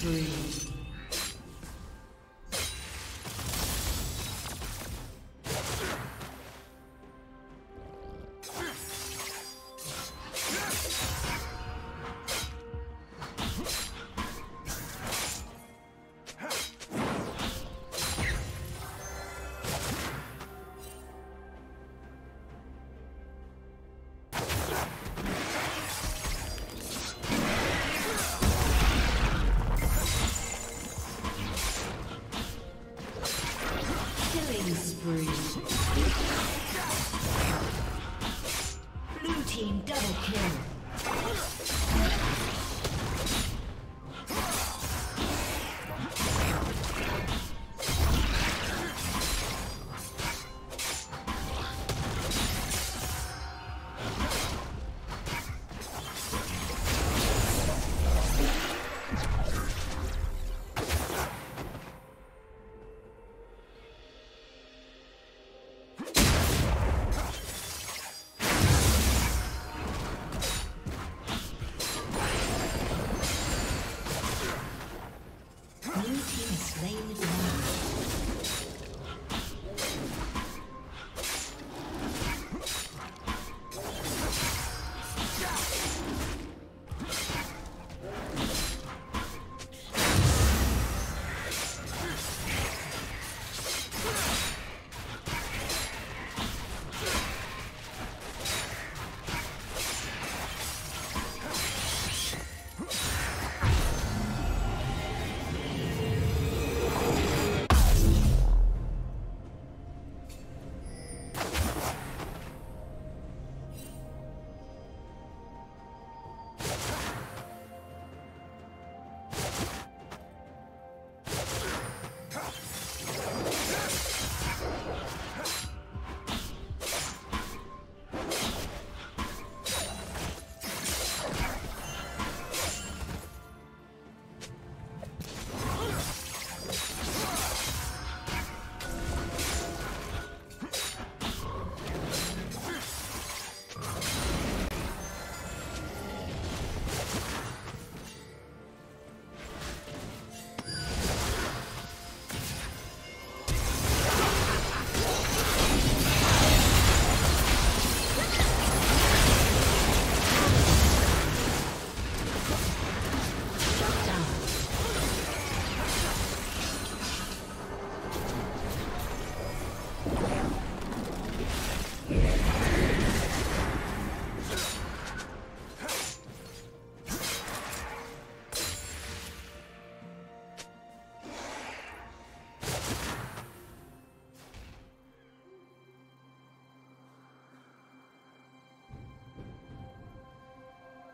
Three.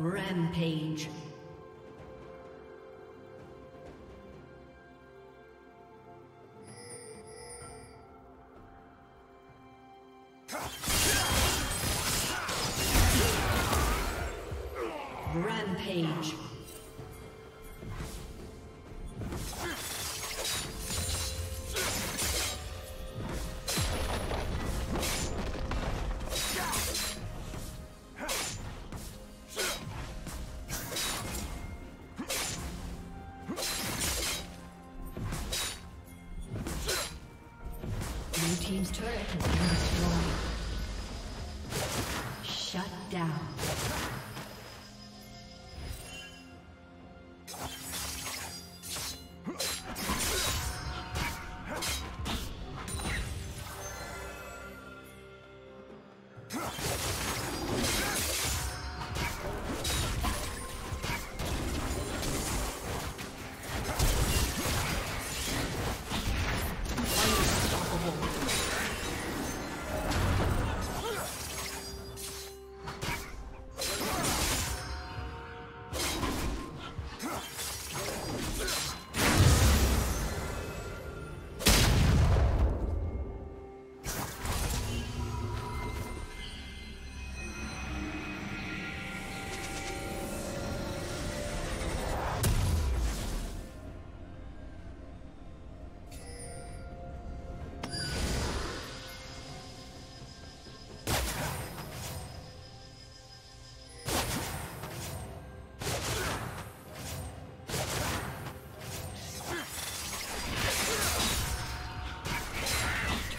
Rampage. Rampage.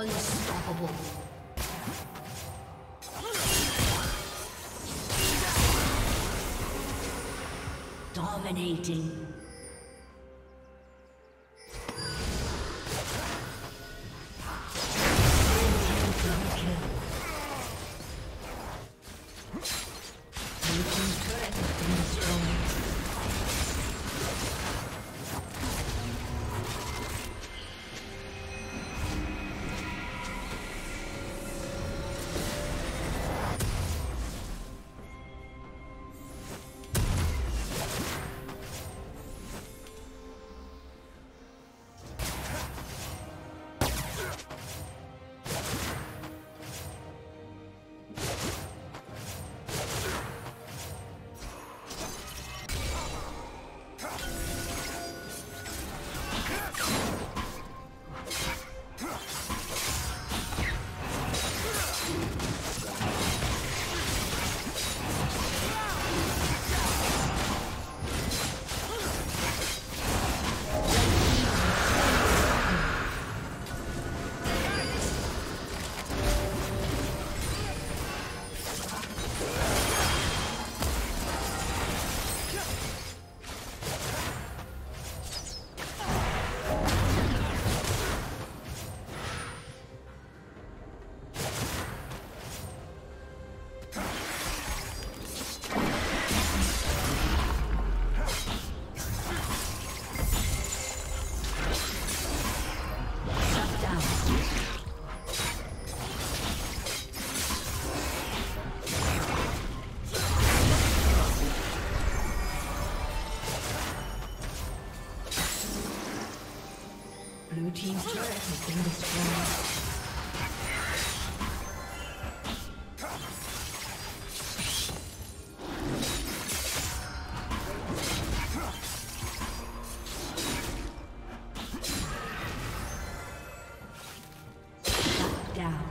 Unstoppable. Dominating. Blue team's turret has been destroyed. Shut down.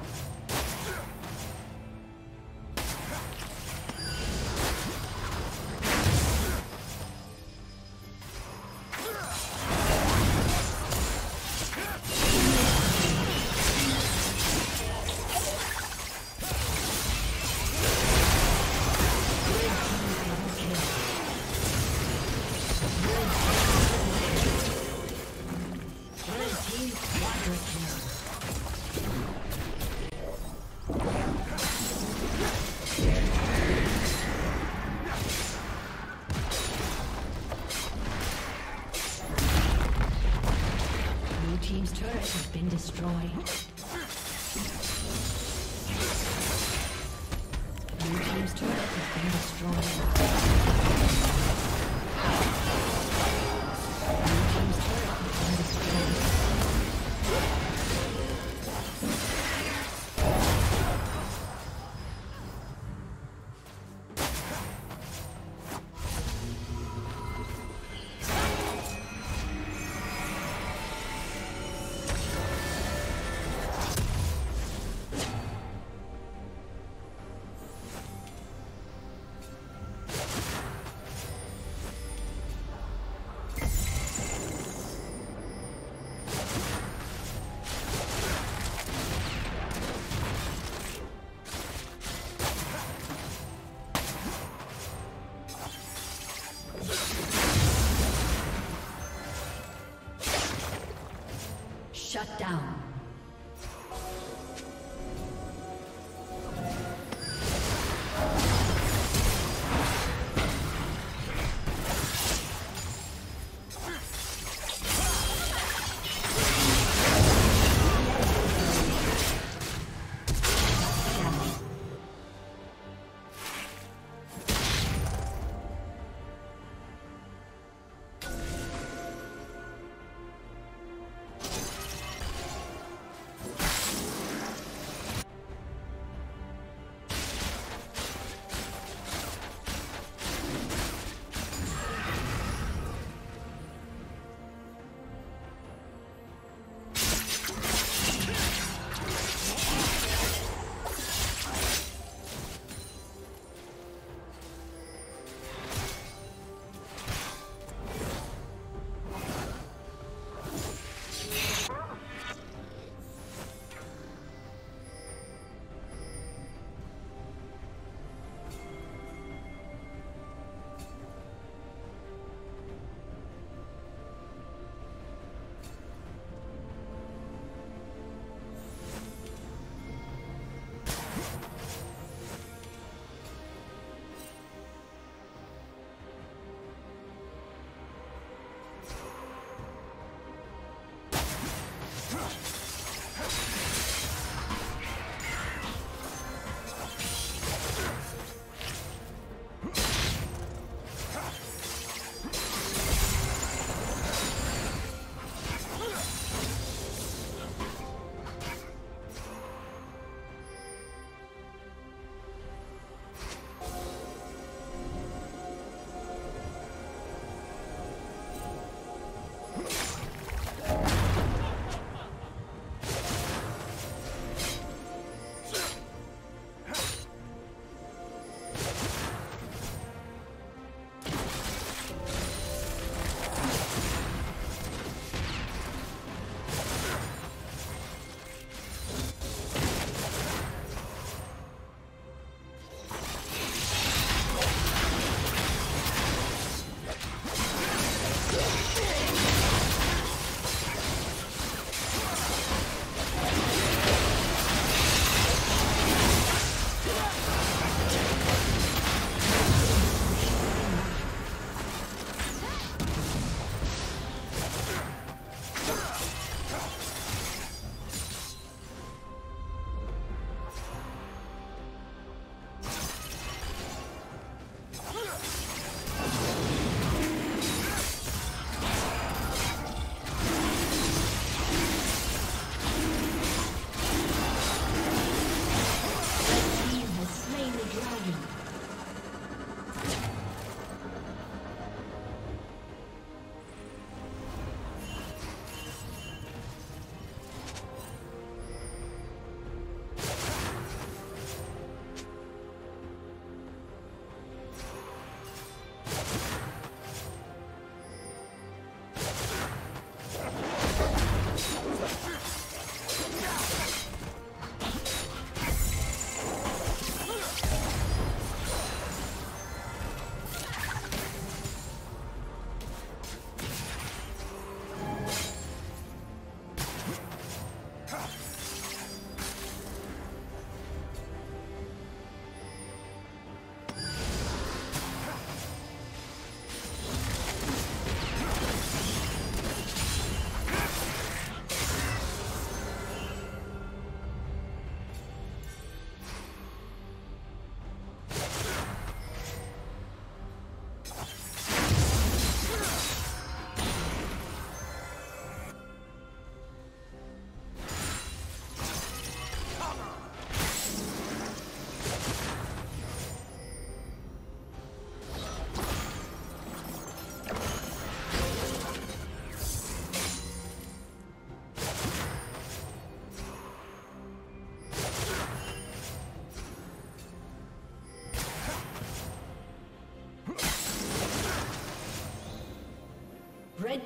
destroyed. Blue team's turret has been destroyed. Shut down.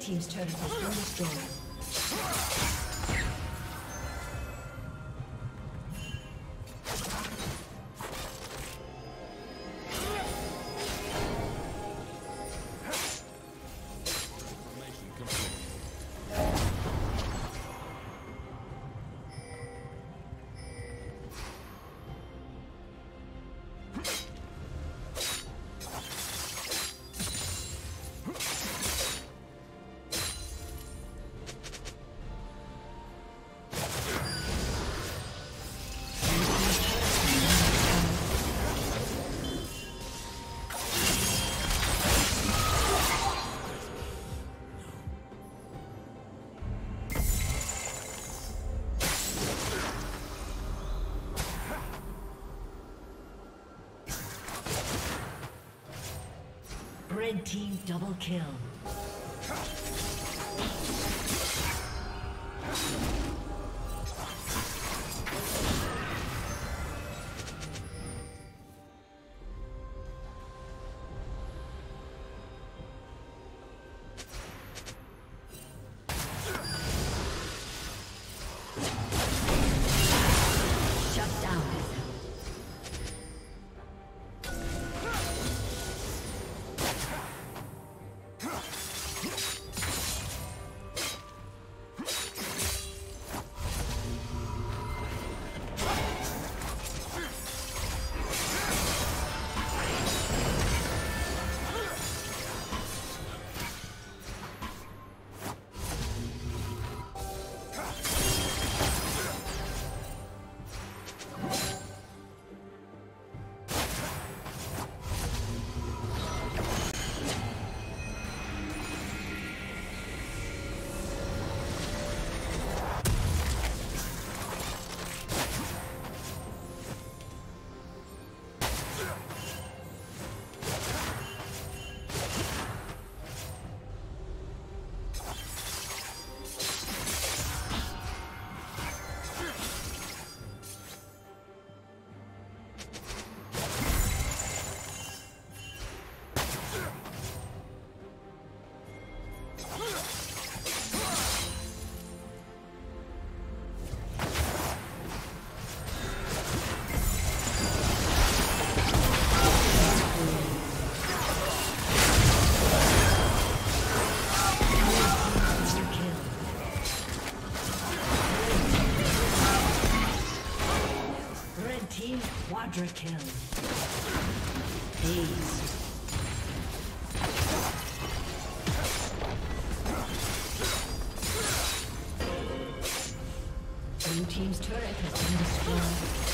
Red team's turret has been destroyed. Red team double kill. Quadra kill. Ace. Blue team's turret has been destroyed.